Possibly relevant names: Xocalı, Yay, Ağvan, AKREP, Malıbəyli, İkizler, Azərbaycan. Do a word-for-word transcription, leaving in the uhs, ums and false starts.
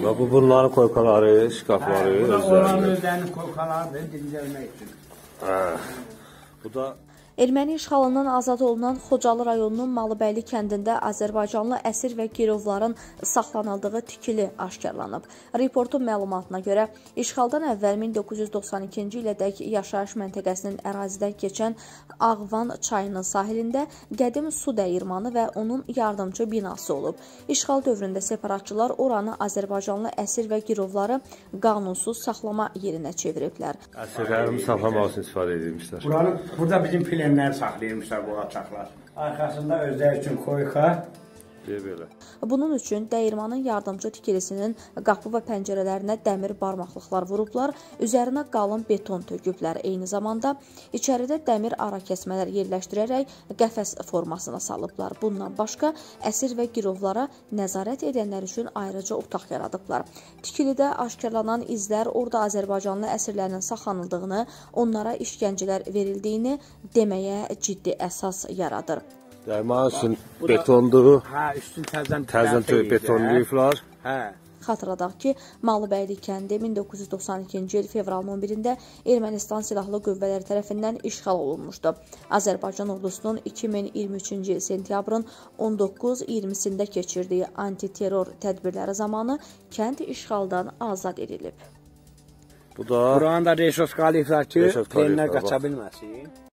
Ve bu bunların koykaları, şkafları özlerdir. Bu da onların özlerinin koykalarıdır, dincəlmək üçün. Bu da... Erməni işğalından azad olunan Xocalı rayonunun Malıbəyli kəndində Azərbaycanlı əsir və girovların saxlanıldığı tikili aşkarlanıb. Reportun məlumatına görə, işğaldan əvvəl min doqquz yüz doxsan ikinci ilədək yaşayış məntəqəsinin ərazidən keçən Ağvan çayının sahilində qədim su dəyirmanı və onun yardımçı binası olub. İşğal dövründə separatçılar oranı Azərbaycanlı əsir və girovları qanunsuz saxlama yerinə çeviriblər. Əsirlərimiz saxlamaq üçün istifadə edilmişlər. Buranı, burada bizim filan Yenlər saxlayırmışlar bu qaçaqlar. Arxasında özləri üçün koyka. Bunun üçün dəyirmanın yardımcı tikilisinin qapı və pəncərələrinə dəmir barmaqlıqlar vurublar, üzərinə qalın beton töküblər. Eyni zamanda içəridə dəmir ara kəsmələr yerləşdirərək qəfəs formasına salıblar. Bundan başqa əsir və girovlara nəzarət edənlər üçün ayrıca otaq yaradıblar. Tikilidə aşkarlanan izlər orada Azərbaycanlı əsirlərinin saxlanıldığını, onlara işgəncələr verildiyini deməyə ciddi əsas yaradır. Dəyirman üçün betondur, təzən betonlayıblar. Xatırladaq ki, Malıbəyli kəndi min doqquz yüz doxsan ikinci il fevralın on birində Ermənistan Silahlı Qüvvələri tərəfindən işğal olunmuşdu. Azərbaycan ordusunun iki min iyirmi üçüncü il sentyabrın on doqquz iyirmisində keçirdiyi antiterror tədbirləri zamanı kənd işğaldan azad edilib. Buranın da reşof qaliblər ki, plenlər qaça bilməsin.